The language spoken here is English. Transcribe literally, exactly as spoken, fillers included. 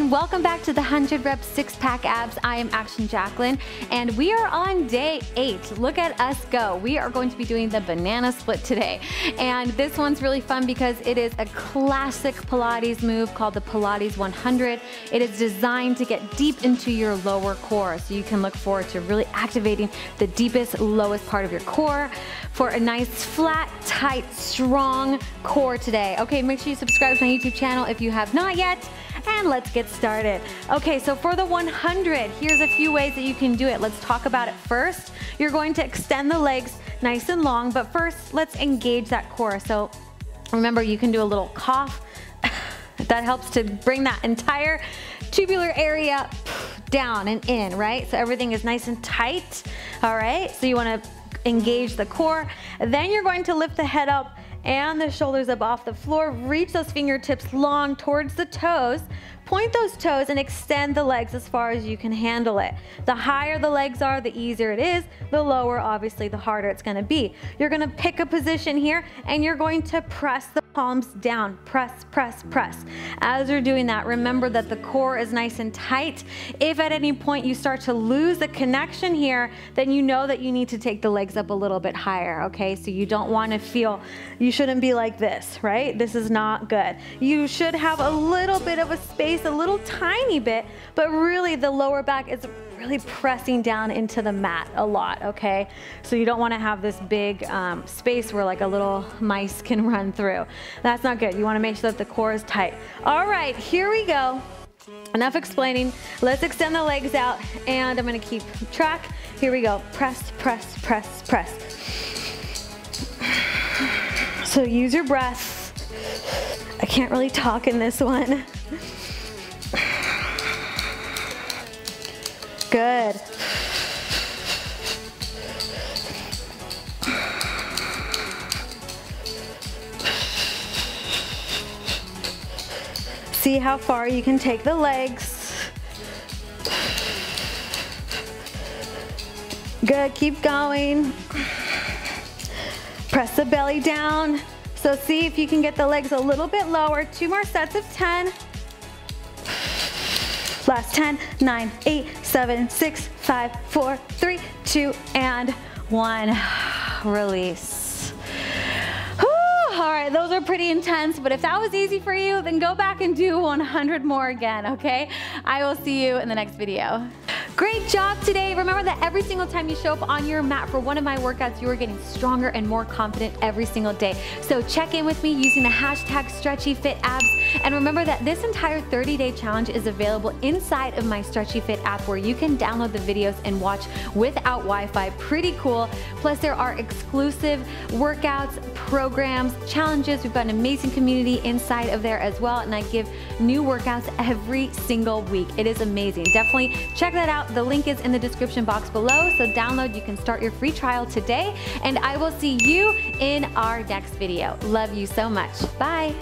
and welcome back to the one hundred rep six pack abs. I am Action Jacqueline and we are on day eight. Look at us go. We are going to be doing the banana split today. And this one's really fun because it is a classic Pilates move called the Pilates one hundred. It is designed to get deep into your lower core. So you can look forward to really activating the deepest, lowest part of your core for a nice, flat, tight, strong core today. Okay, make sure you subscribe to my YouTube channel if you have not yet. And let's get started. Okay, so for the one hundred, here's a few ways that you can do it. Let's talk about it first. You're going to extend the legs nice and long, but first let's engage that core. So remember, you can do a little cough. That helps to bring that entire tubular area down and in, right? So everything is nice and tight, all right? So you wanna engage the core. Then you're going to lift the head up and the shoulders up off the floor. Reach those fingertips long towards the toes. Point those toes and extend the legs as far as you can handle it. The higher the legs are, the easier it is. The lower, obviously, the harder it's gonna be. You're gonna pick a position here and you're going to press the palms down. Press, press, press. As you're doing that, remember that the core is nice and tight. If at any point you start to lose the connection here, then you know that you need to take the legs up a little bit higher, okay? So you don't wanna feel, you shouldn't be like this, right? This is not good. You should have a little bit of a space, a little tiny bit, but really the lower back is really pressing down into the mat a lot, okay? So you don't want to have this big um, space where like a little mice can run through. That's not good. You want to make sure that the core is tight. All right, here we go. Enough explaining. Let's extend the legs out and I'm going to keep track. Here we go. Press, press, press, press. So use your breath. I can't really talk in this one. Good. See how far you can take the legs. Good, keep going. Press the belly down. So see if you can get the legs a little bit lower. Two more sets of ten. Last ten, nine, eight, seven, six, five, four, three, two, and one. Release. Whew. All right, those are pretty intense, but if that was easy for you, then go back and do one hundred more again, okay? I will see you in the next video. Great job today. Remember that every single time you show up on your mat for one of my workouts, you are getting stronger and more confident every single day. So check in with me using the hashtag StretchyFitAbs. And remember that this entire thirty day challenge is available inside of my StretchyFit app where you can download the videos and watch without Wi-Fi. Pretty cool. Plus there are exclusive workouts, programs, challenges. We've got an amazing community inside of there as well. And I give new workouts every single week. It is amazing. Definitely check that out. The link is in the description box below. So download, you can start your free trial today. And I will see you in our next video. Love you so much. Bye.